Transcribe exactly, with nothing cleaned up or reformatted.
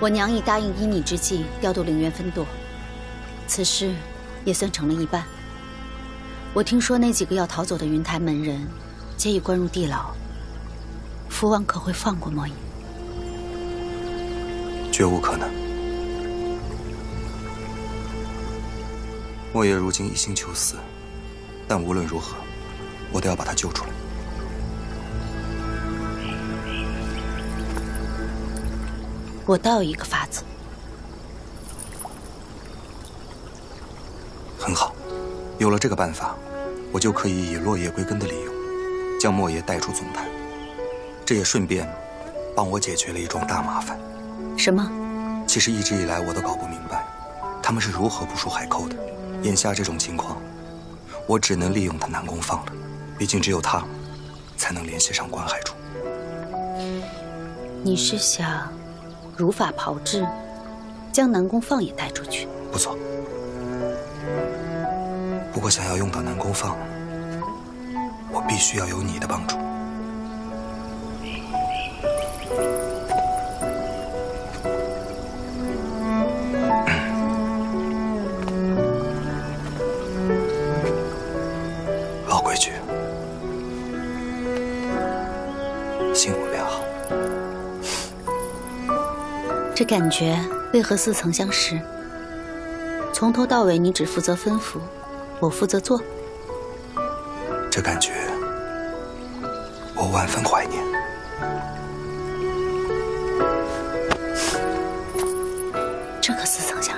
我娘已答应依你之计调度陵园分舵，此事也算成了一半。我听说那几个要逃走的云台门人，皆已关入地牢。父王可会放过莫影？绝无可能。莫叶如今一心求死，但无论如何，我都要把他救出来。 我倒有一个法子，很好。有了这个办法，我就可以以落叶归根的理由，将莫邪带出总坛。这也顺便帮我解决了一桩大麻烦。什么？其实一直以来我都搞不明白，他们是如何捕捉海寇的。眼下这种情况，我只能利用他南宫放了。毕竟只有他，才能联系上关海主。你是想？ 如法炮制，将南宫放也带出去，不错。不过，想要用到南宫放，我必须要有你的帮助。老规矩，信我便好。 这感觉为何似曾相识？从头到尾，你只负责吩咐，我负责做。这感觉，我万分怀念。这可似曾相识。